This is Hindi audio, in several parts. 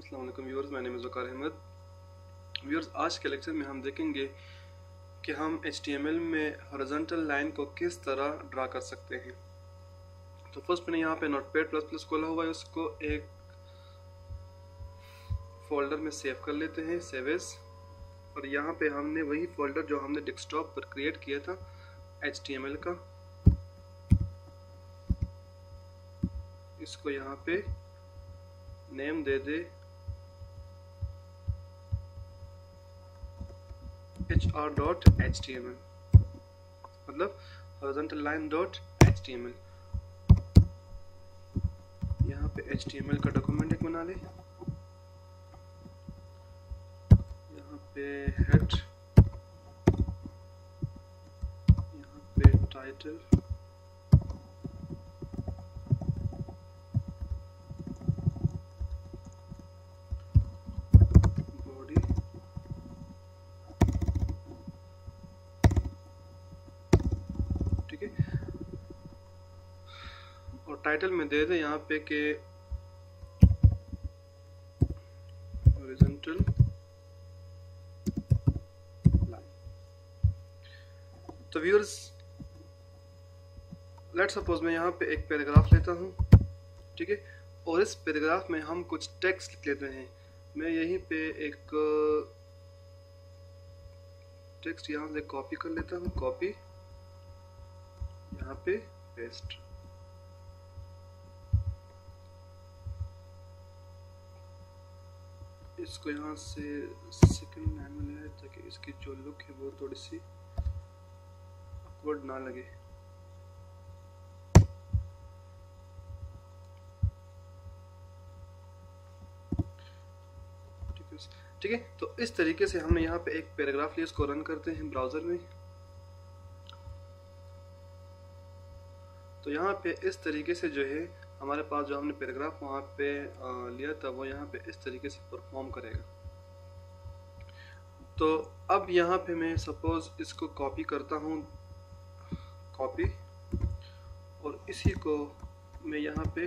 अस्सलाम वालेकुम viewers, my name is Waqar Ahmed. Viewers, आज के लेक्चर में हम देखेंगे कि हम HTML में हॉरिजॉन्टल लाइन को किस तरह ड्रा कर सकते हैं। तो फर्स्ट मैंने यहाँ पे नोटपैड प्लस प्लस खोला हुआ है, उसको एक फोल्डर में सेव कर लेते हैं, सेव एज। और यहाँ पे हमने वही फोल्डर जो हमने डेस्कटॉप पर क्रिएट किया था HTML का, इसको यहाँ पे नेम दे दे hr.html, मतलब horizontal line.html। यहाँ पे HTML का डॉक्यूमेंट एक बना ले, यहाँ पे हेड, यहाँ पे टाइटल, और टाइटल में दे दे यहाँ पे के हॉरिजॉन्टल लाइन। तो व्यूअर्स, लेट्स सपोज मैं यहाँ पे एक पैराग्राफ लेता हूँ, ठीक है, और इस पैराग्राफ में हम कुछ टेक्स्ट लिख लेते हैं। मैं यहीं पे एक टेक्स्ट यहाँ से कॉपी कर लेता हूँ, कॉपी, यहाँ पे पेस्ट। इसको यहाँ से सेकंड लाइन में ले ताकि इसकी जो लुक है वो थोड़ी सी awkward ना लगे। ठीक है, तो इस तरीके से हमने यहाँ पे एक पैराग्राफ लिया, इसको रन करते हैं ब्राउजर में। तो यहाँ पे इस तरीके से जो है हमारे पास जो हमने पैराग्राफ वहाँ पे लिया था वो यहाँ पे इस तरीके से परफॉर्म करेगा। तो अब यहाँ पे मैं सपोज इसको कॉपी करता हूँ, कॉपी, और इसी को मैं यहाँ पे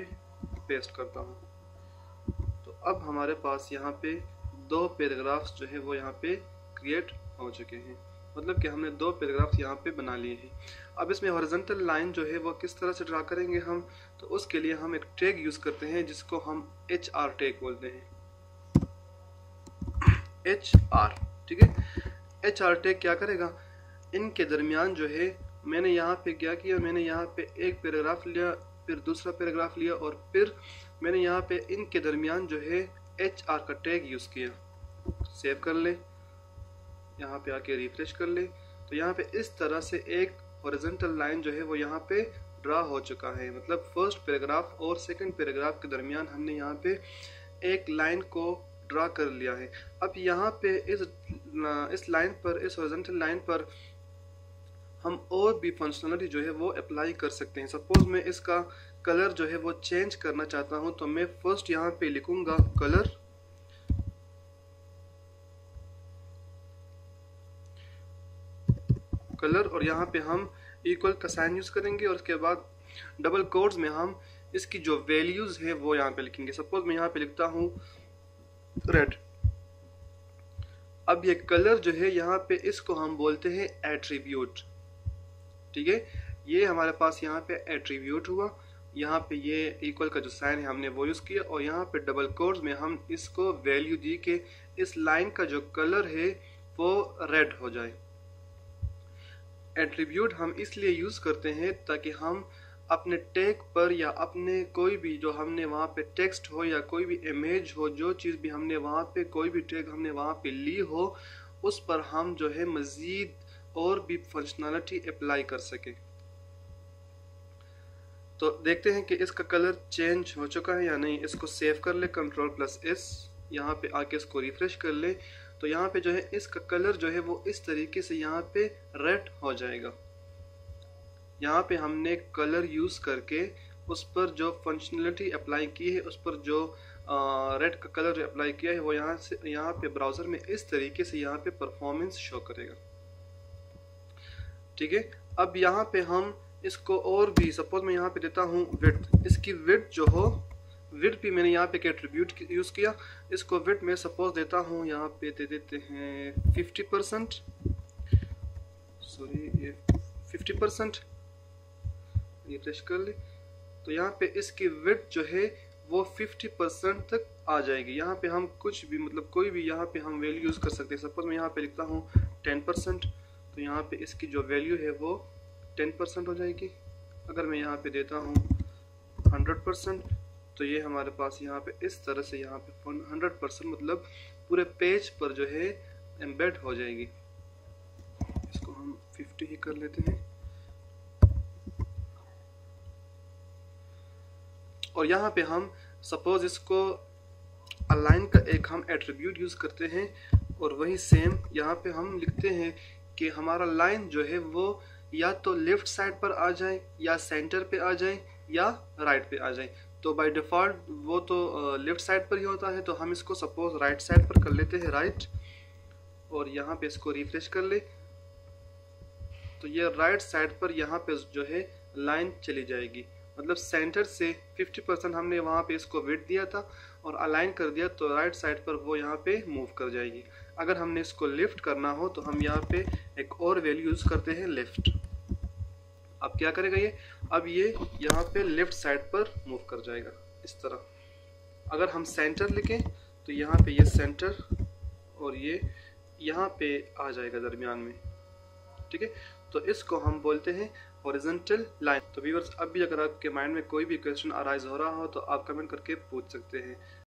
पेस्ट करता हूँ। तो अब हमारे पास यहाँ पे दो पैराग्राफ्स जो है वो यहाँ पे क्रिएट हो चुके हैं, मतलब कि हमने दो पैराग्राफ्स यहाँ पे बना लिए हैं। अब इसमें हॉरिजॉन्टल लाइन जो है वो किस तरह से ड्रा करेंगे हम, तो उसके लिए हम एक टैग यूज़ करते हैं जिसको हम HR टैग बोलते हैं, HR, ठीक है। HR टैग क्या करेगा, इनके दरमियान जो है मैंने यहाँ पे क्या किया, मैंने यहाँ पे एक पैराग्राफ लिया, फिर दूसरा पैराग्राफ लिया, और फिर मैंने यहाँ पे इनके दरमियान जो है HR का टैग यूज़ किया। सेव कर ले, यहाँ पे आके रिफ्रेश कर ले। तो यहाँ पे इस तरह से एक हॉरिजॉन्टल लाइन जो है वो यहाँ पे ड्रा हो चुका है, मतलब फर्स्ट पैराग्राफ और सेकंड पैराग्राफ के दरमियान हमने यहाँ पे एक लाइन को ड्रा कर लिया है। अब यहाँ पे इस लाइन पर, इस हॉरिजॉन्टल लाइन पर हम और भी फंक्शनलिटी जो है वो अप्लाई कर सकते हैं। सपोज मैं इसका कलर जो है वो चेंज करना चाहता हूँ, तो मैं फर्स्ट यहाँ पे लिखूँगा कलर, कलर, और यहाँ पे हम इक्वल का साइन यूज़ करेंगे, और उसके बाद डबल कोट्स में हम इसकी जो वैल्यूज़ है वो यहाँ पे लिखेंगे। सपोज मैं यहाँ पे लिखता हूँ रेड। अब ये कलर जो है यहाँ पे, इसको हम बोलते हैं एट्रीब्यूट, ठीक है। ये हमारे पास यहाँ पे एट्रीब्यूट हुआ, यहाँ पे ये इक्वल का जो साइन है हमने वो यूज़ किया, और यहाँ पे डबल कोट्स में हम इसको वैल्यू दी कि इस लाइन का जो कलर है वो रेड हो जाए। एट्रीब्यूट हम इसलिए यूज़ करते हैं ताकि हम अपने टैग पर या अपने कोई भी जो हमने वहाँ पे टेक्स्ट हो या कोई भी इमेज हो, जो चीज़ भी हमने वहाँ पे, कोई भी टैग हमने वहाँ पे ली हो, उस पर हम जो है मज़ीद और भी फंक्शनलिटी अप्लाई कर सकें। तो देखते हैं कि इसका कलर चेंज हो चुका है या नहीं। इसको सेव कर ले, Ctrl+S, यहाँ पे आके इसको रिफ्रेश कर ले। तो यहाँ पे जो है इसका कलर जो है वो इस तरीके से यहाँ पे रेड हो जाएगा। यहाँ पे हमने कलर यूज़ करके उस पर जो फंक्शनलिटी अप्लाई की है, उस पर जो रेड का कलर अप्लाई किया है वो यहाँ से, यहाँ पे ब्राउज़र में इस तरीके से यहाँ पे परफॉर्मेंस शो करेगा, ठीक है। अब यहाँ पे हम इसको और भी, सपोज मैं यहाँ पे देता हूँ विड्थ, इसकी विड्थ जो हो विड्थ भी मैंने यहाँ पे एक एट्रीब्यूट यूज़ किया, इसको विड्थ में सपोज देता हूँ यहाँ पे दे देते हैं 50%, सॉरी ये 50%, ये रिफ्रेश कर ले तो यहाँ पे इसकी विड्थ जो है वो 50% तक आ जाएगी। यहाँ पे हम कुछ भी मतलब कोई भी यहाँ पे हम वैल्यू यूज़ कर सकते हैं। सपोज मैं यहाँ पे लिखता हूँ 10%, तो यहाँ पे इसकी जो वैल्यू है वो 10% हो जाएगी। अगर मैं यहाँ पे देता हूँ 100%, तो ये हमारे पास यहाँ पे इस तरह से यहाँ पे 100% मतलब पूरे पेज पर जो है एम्बेड हो जाएगी। इसको हम 50 ही कर लेते हैं। और यहाँ पे हम सपोज इसको अलाइन का एक हम एट्रीब्यूट यूज़ करते हैं और वही सेम यहाँ पे हम लिखते हैं कि हमारा लाइन जो है वो या तो लेफ़्ट साइड पर आ जाए या सेंटर पे आ जाए या राइट पे आ जाए। तो बाय डिफ़ॉल्ट वो तो लेफ़्ट साइड पर ही होता है, तो हम इसको सपोज राइट साइड पर कर लेते हैं राइट, और यहाँ पे इसको रिफ्रेश कर ले तो ये राइट साइड पर यहाँ पे जो है लाइन चली जाएगी। मतलब सेंटर से 50% हमने वहाँ पे इसको विड्थ दिया था और अलाइन कर दिया तो राइट साइड पर वो यहाँ पे मूव कर जाएगी। अगर हमने इसको लेफ़्ट करना हो तो हम यहाँ पे एक और वैल्यू यूज़ करते हैं लेफ़्ट। अब क्या करेगा ये, अब ये यहाँ पे लेफ़्ट साइड पर मूव कर जाएगा इस तरह। अगर हम सेंटर लिखें तो यहाँ पे ये सेंटर और ये यहाँ पे आ जाएगा दरमियान में, ठीक है। तो इसको हम बोलते हैं हॉरिजॉन्टल लाइन। तो व्यूअर्स, अब भी अगर आपके माइंड में कोई भी क्वेश्चन अराइज हो रहा हो तो आप कमेंट करके पूछ सकते हैं।